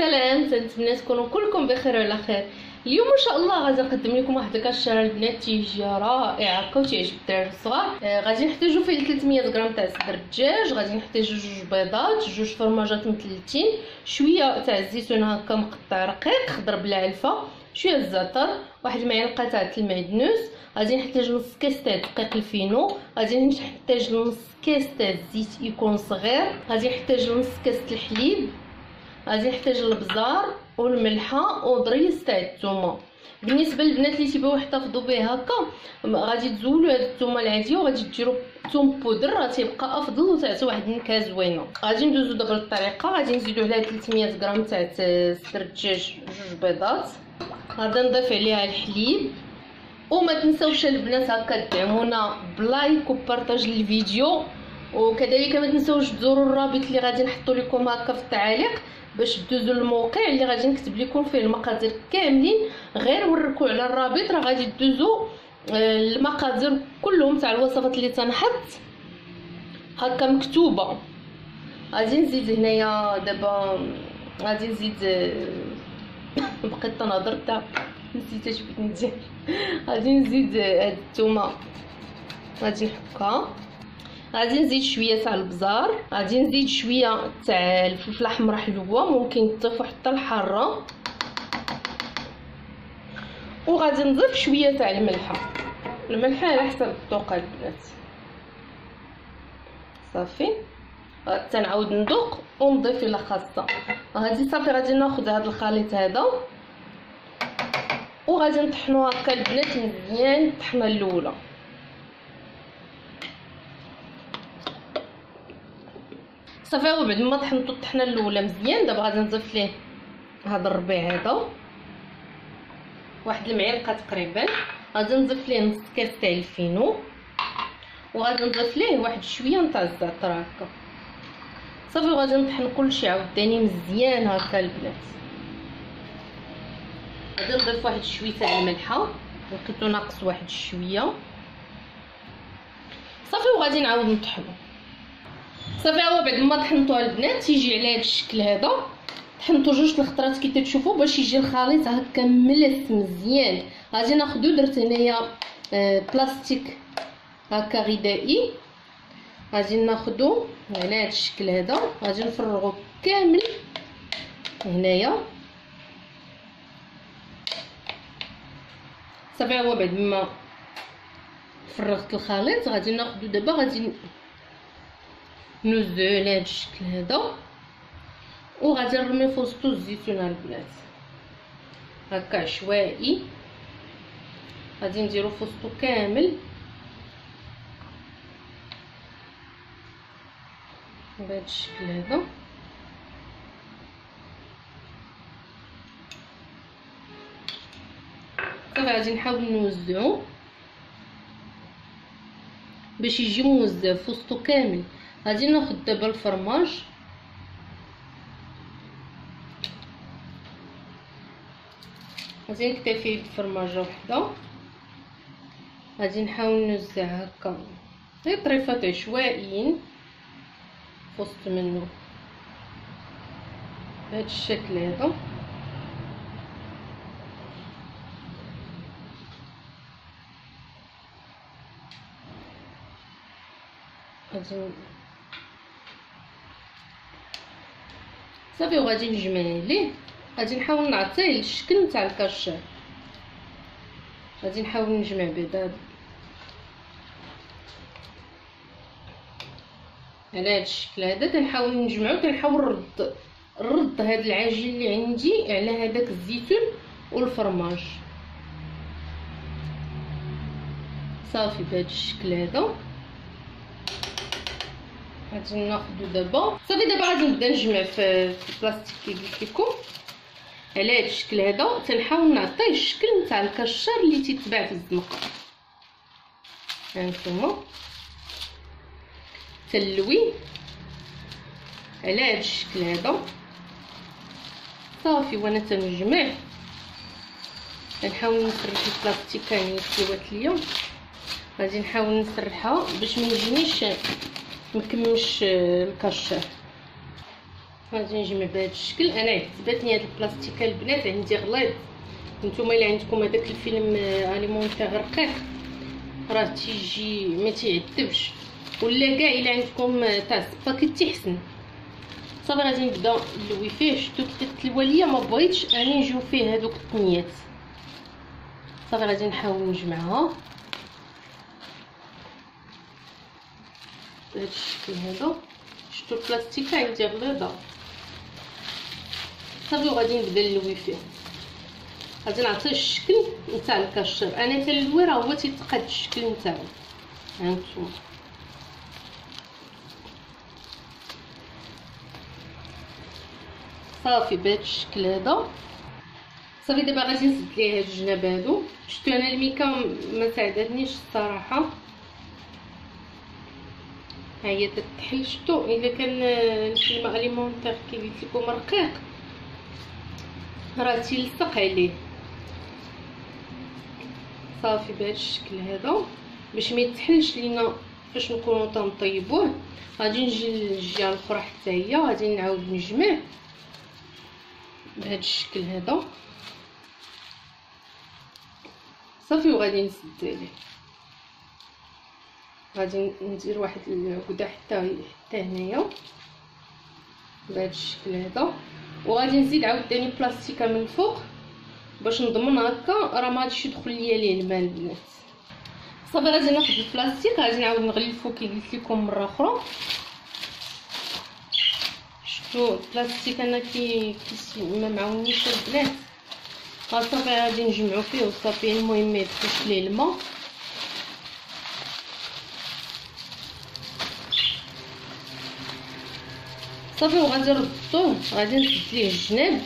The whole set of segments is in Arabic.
سلام، نتمنى تكونوا كلكم بخير وعلى خير. اليوم ان شاء الله غادي نقدم لكم واحد الكاشيره البنات تيجي رائعه كتعجب الدراري الصغار. غادي نحتاجو فيه 300 غرام تاع صدر الدجاج، غادي نحتاجو جوج بيضات، جوج فرماجات مثلثين، شويه تاع الزيتون هكا مقطع رقيق خضر بالعلفه، شويه الزعتر، واحد المعلقه تاع المعدنوس، غادي نحتاج نص كاس تاع دقيق الفينو، غادي نحتاج نص كاس تاع الزيت يكون صغير، غادي نحتاج نص كاس الحليب، غادي نحتاج البزار والملحه وضريس تاع الثومه. بالنسبه للبنات اللي تيبغيو يحتفظوا بها هكا غادي تزولوا هاد الثومه العاديه وغادي ديروا ثوم بودر راه تيبقى افضل وتعطي واحد النكهه زوينه. غادي ندوزو دابا للطريقه، غادي نزيدو عليها 300 غرام تاع صدر الدجاج، جوج بيضات، غادي نضيف عليها الحليب. وما تنساوش البنات هكا تدعمونا بلايك وبارطاج الفيديو، وكذلك ما تنساوش تزوروا الرابط اللي غادي نحطو لكم هكا في التعاليق باش تدوزوا الموقع اللي غادي نكتب لكم فيه المقادير كاملين. غير وركوا على الرابط راه غادي تدوزوا المقادير كلهم تاع الوصفات اللي تنحط هكا مكتوبه. غادي نزيد هنايا دابا، غادي نزيد بقيت تنهضر تاع نسيت اش بغيت ندير. غادي نزيد هاد الثومه غادي نحكها، غادي نزيد شويه تاع البزار، غادي نزيد شويه تاع الفلفل الاحمر حلوه ممكن تضيفوا حتى الحاره، وغادي نضيف شويه تاع الملحه على حسب الذوق البنات. صافي حتى نعاود ندوق ونضيف الا خاصه. هادي صافي غادي ناخذ هذا الخليط هذا وغادي نطحنوه هكا البنات مزيان الطحنه الاولى. صافي وبعد ما طحنتو الطحنه الاولى مزيان، دابا غادي نضيف ليه هذا الربيع هذا واحد المعلقه تقريبا، غادي نضيف ليه نص كاس تاع الفينو، وغادي نضيف ليه واحد شويه تاع الزعتر هكا. صافي وغادي نطحن كلشي عاوتاني مزيان هكا البنات. غادي نضيف واحد شويه تاع الملحه، لقيتو ناقص واحد شويه. صافي وغادي نعاود نطحنو. صافي هو بعد ما طحنتوها البنات تيجي على هذا الشكل هذا. طحنتو جوج الخطرات كي تشوفوا باش يجي الخليط هكا ملس مزيان. غادي ناخذو، درت هنايا بلاستيك هكا غذائي، غادي ناخذو على هذا الشكل هذا، غادي نفرغو كامل هنايا. صافي هو بعد ما فرغت الخليط غادي ناخذو دابا، غادي نوزو على هاد الشكل هذا وغادي نرمي فوسطو الزيتون البنات هكا عشوائي. غادي نديرو فوسطو كامل بهاد الشكل هذا. صافي غادي نحاول نوزعو باش يجي موزع فوسطو كامل. غادي ناخد دابا الفرماج، غادي نكتفي بفرماجه وحده، غادي نحاول نوزع هكا غير طريفات عشوائيين فوسط منو بهذا الشكل هذا. غادي صافي وغادي نجمع ليه، غادي نحاول نعطيه الشكل نتاع الكاشير. غادي نحاول نجمع بيضات على هذا الشكل هذا، تنحاول نجمعو، تنحاول نرد هذا العجين اللي عندي على هذاك الزيتون والفرماج. صافي بهذا الشكل هذا غادي ناخذو دابا. صافي دابا غادي نبدا نجمع في البلاستيك كي قلت لكم على هذا الشكل هذا، تنحاول نعطيه الشكل نتاع الكاشير اللي تيتباع في الزنقه. هانتوما تلوي على هذا الشكل هذا. صافي وانا تنجمع تنحاول نسرح البلاستيك اللي كيوات ليا، غادي نحاول نسرحها باش ما يجينيش مكملش الكاشير. غادي نجمع بهذا الشكل. انا عذبتني هاد البلاستيكه البنات، عندي غليظ. نتوما الا عندكم هذاك الفيلم اليمونتيغ رقيق راه تيجي ما تيعذبش، ولا كاع الا عندكم تاع الصبا كتحسن. صافي غادي نبدا نلوي فيه. شفتوا كي تلوى ليا، ما بغيتش اني نجيو فيه هذوك الثنيات. صافي غادي نحاول نجمعها بهذا الشكل هذا. شفتوا البلاستيكه عندي غليظه. صافي غادي نبدا نلوي فيه. غادي نعطيه الشكل نتاع الكاشير. انا تلوي راه هو تيتقاد الشكل نتاعو. هانتوما صافي بهذا الشكل هذا. صافي دابا غادي نسد ليه هاد الجناب هادو. شفتو انا الميكا ما ساعدتنيش الصراحه، ها هي تتحل. شفتو الا كان الفيلم اليمونتيغ كي قلت لكم رقيق راه تيلصق عليه. صافي بهذا الشكل هذا باش ما يتحلش لينا فاش نكونوا تنطيبوه. غادي نجي للجهه الاخرى حتى هي، غادي نعاود نجمع بهذا الشكل هذا. صافي وغادي نسد عليه. غادي ندير واحد العقده حتى هنايا بهذا الشكل هذا. وغادي نزيد عاوتاني بلاستيكه من الفوق باش نضمن هكا راه ما غاديش يدخل ليا ليه الماء البنات. صافي غادي ناخذ البلاستيك، غادي نعاود نغلفو كي قلت لكم مره اخرى. شفتوا البلاستيك انا كي ما معاونيش البنات. صافي غادي نجمعو فيه وصافي. المهم ما يدخلش ليه الماء. صافي وغادي نردو. غادي نسد ليه الجناب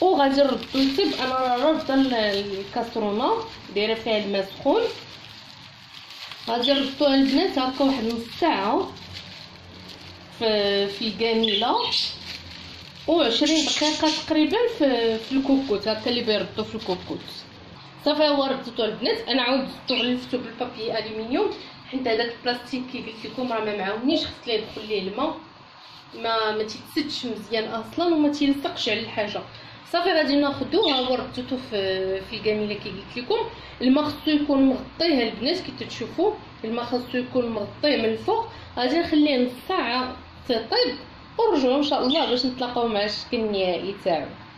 وغادي نردو التب. انا راه رافضه الكاسرونه دايره فيها الماء سخون. غادي نردوها البنات هكا واحد نص ساعه في الكانيله، و20 دقيقه تقريبا في الكوكوت هكا اللي بيردو في الكوكوت. صافي هو رديتو البنات. انا عاود غلفتو بالبابي الومنيوم حيت هذاك البلاستيك كي قلت لكم راه ما معاونيش، خص ليه يدخل ليه الماء، ما تيتسدش مزيان اصلا وما تيلصقش على الحاجه. صافي غادي ناخذوها. ورديتو في الكاميله كي قلت لكم. الماء خصو يكون مغطيه البنات كي تتشوفوا، الماء خصو يكون مغطيه من الفوق. غادي نخليه نص ساعه تطيب ونرجعوا ان شاء الله باش نتلاقاو مع الشكل النهائي تاعو.